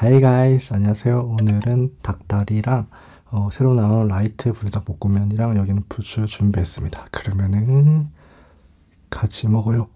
Hi guys, 안녕하세요. 오늘은 닭다리랑 새로 나온 라이트 불닭 볶음면이랑 여기는 부추 준비했습니다. 그러면은 같이 먹어요.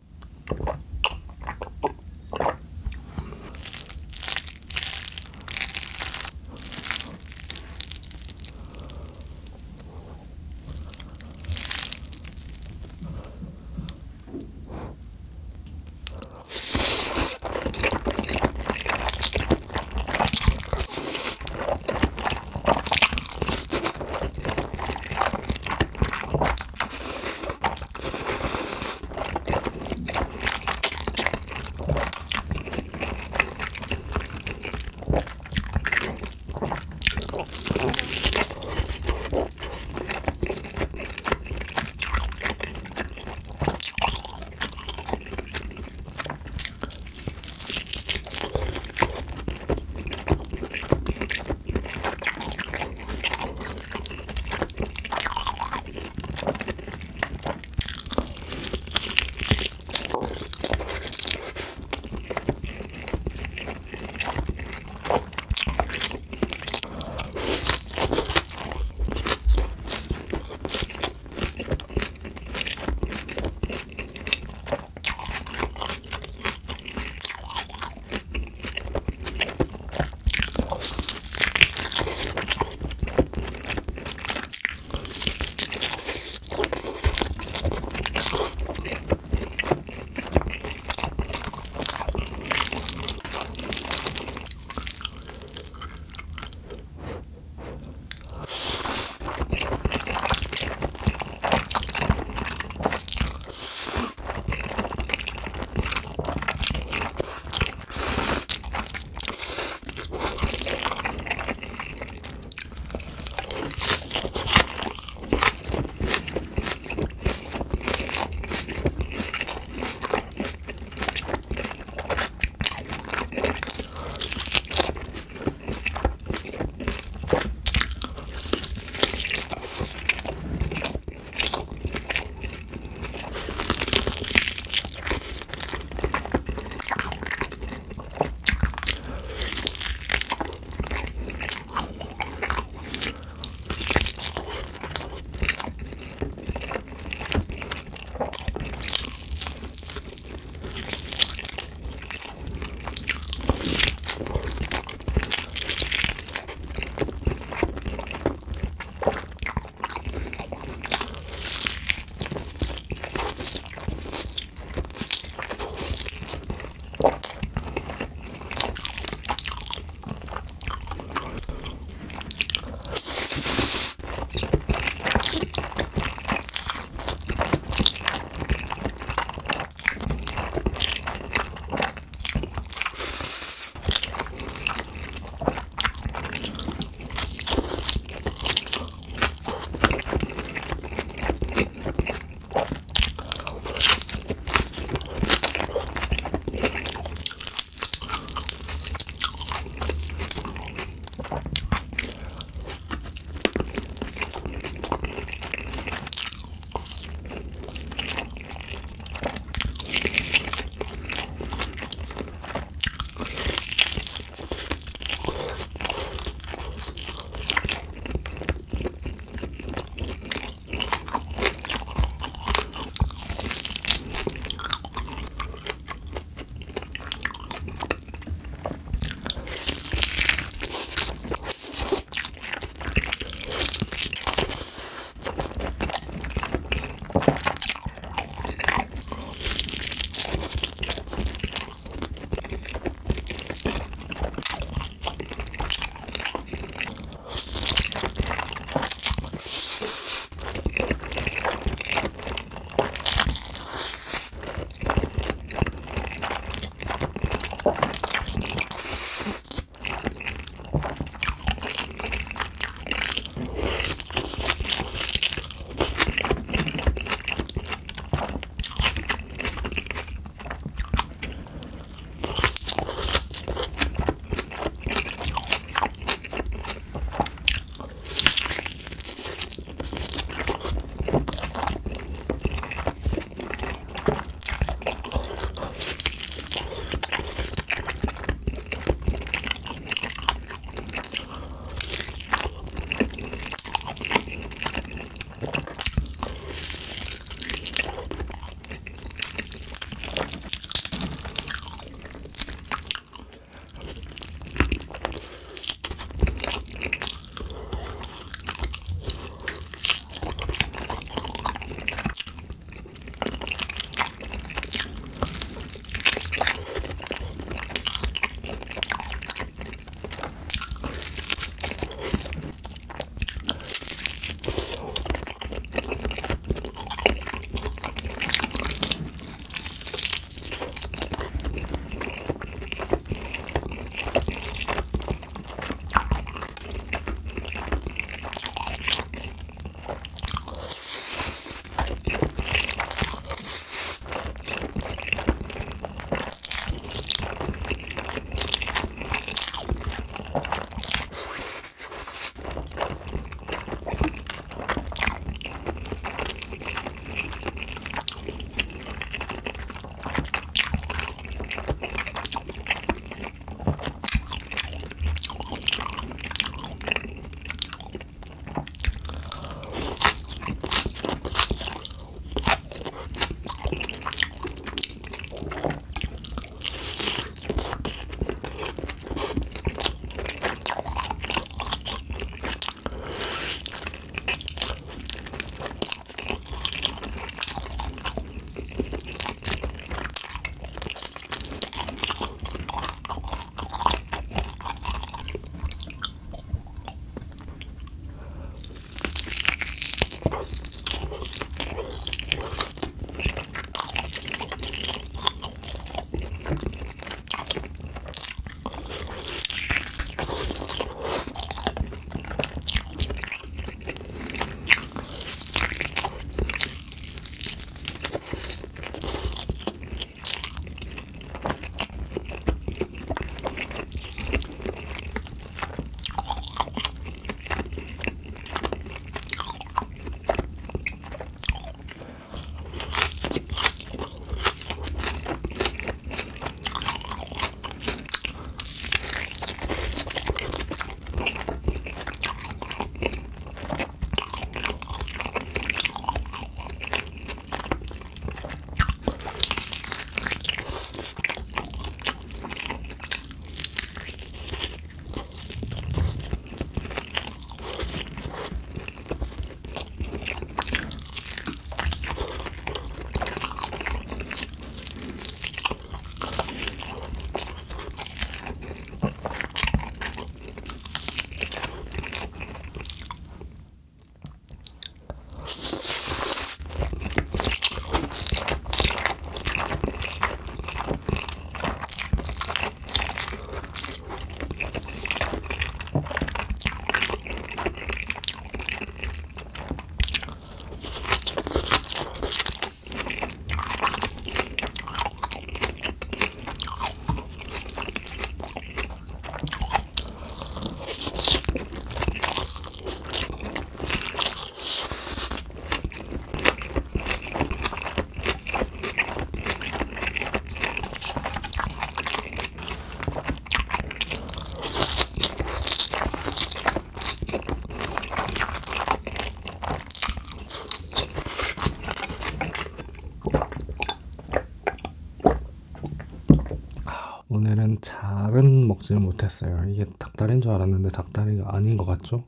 먹지를 못했어요. 이게 닭다리인 줄 알았는데 닭다리가 아닌 것 같죠?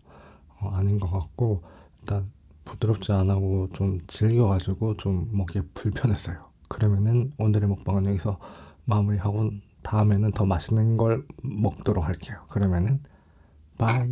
아닌 것 같고, 일단 부드럽지 않고 좀 질겨가지고 좀 먹기 불편했어요. 그러면은 오늘의 먹방은 여기서 마무리하고 다음에는 더 맛있는 걸 먹도록 할게요. 그러면은 바이!